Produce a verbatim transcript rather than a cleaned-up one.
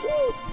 Woo!